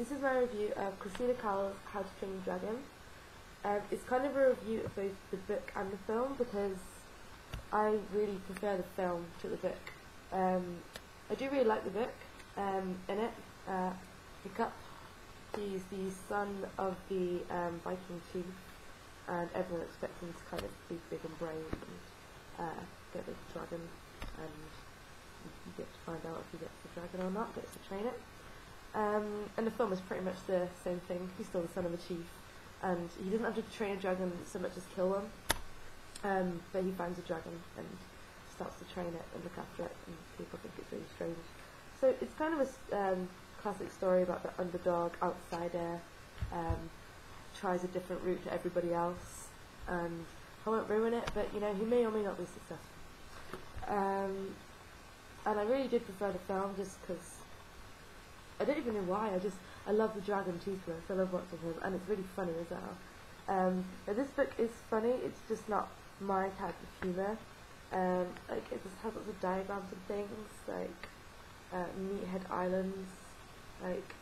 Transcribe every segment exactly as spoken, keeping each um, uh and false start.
This is my review of Christina Cowell's How to Train Your Dragon. Um, it's kind of a review of both the book and the film because I really prefer the film to the book. Um, I do really like the book. Um, in it, uh, Hiccup, he's the son of the um, Viking chief, and everyone expects him to kind of be big and brave and uh, get the dragon, and you get to find out if he gets the dragon or not, gets to train it. Um, and the film is pretty much the same thing. He's still the son of a chief, and he doesn't have to train a dragon so much as kill one. Um, but he finds a dragon and starts to train it and look after it, and people think it's really strange. So it's kind of a um, classic story about the underdog, outsider, um, tries a different route to everybody else, and I won't ruin it, but you know, he may or may not be successful. Um, and I really did prefer the film just because I don't even know why. I just I love the dragon toothless. I love watching him, and it's really funny as well. Um, now this book is funny. It's just not my type of humour. Um, like it just has lots of diagrams and things, like uh, Meathead Islands. Like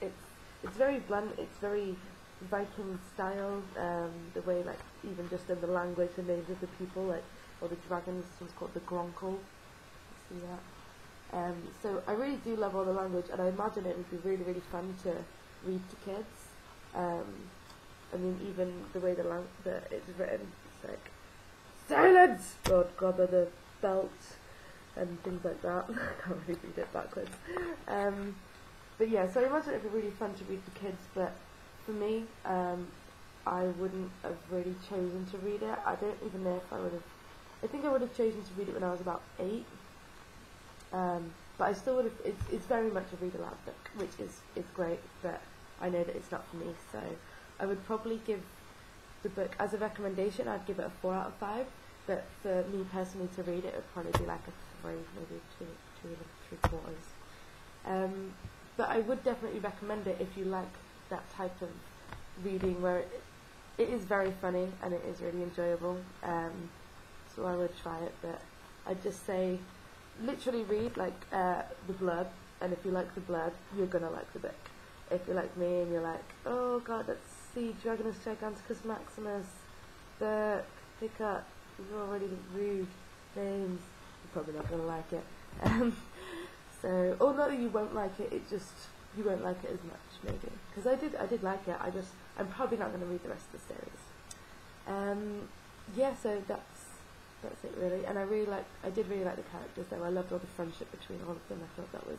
it's it's very blunt. It's very Viking style. Um, the way like even just in the language, the names of the people, like or the dragons. This one's called the Gronkle. See that. Um, so I really do love all the language, and I imagine it would be really, really fun to read to kids. Um, I mean, even the way the lang that it's written, it's like silence, Lord, grabber the belt, and things like that. I can't really read it backwards. Um, but yeah, so I imagine it would be really fun to read to kids. But for me, um, I wouldn't have really chosen to read it. I don't even know if I would have. I think I would have chosen to read it when I was about eight. Um, but I still would have, it's, it's very much a read aloud book, which is, is great, but I know that it's not for me, so I would probably give the book, as a recommendation, I'd give it a four out of five, but for me personally to read it, it would probably be like a three, maybe two, two and three quarters. Um, but I would definitely recommend it if you like that type of reading where it, it is very funny and it is really enjoyable, um, so I would try it, but I'd just say, literally read like uh, the blurb, and if you like the blurb, you're gonna like the book. If you're like me and you're like, oh god, let's see Dragonus Giganticus Maximus, Burke, Hiccup, these are already rude names, you're probably not gonna like it. Um, so, oh no, you won't like it. It just you won't like it as much maybe. Because I did, I did like it. I just, I'm probably not gonna read the rest of the series. Um, yeah, so that's. That's it really, and I really like. I did really like the characters though. I loved all the friendship between all of them. I thought that was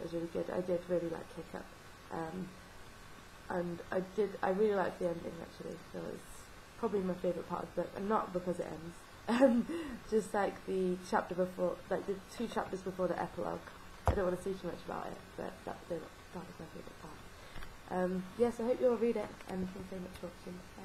was really good. I did really like Hiccup, um, and I did. I really liked the ending actually. That was probably my favourite part of the book, and not because it ends. Um, just like the chapter before, like the two chapters before the epilogue. I don't want to say too much about it, but that that was my favourite part. Um, yes, yeah, so I hope you all read it, and thank you so much for watching.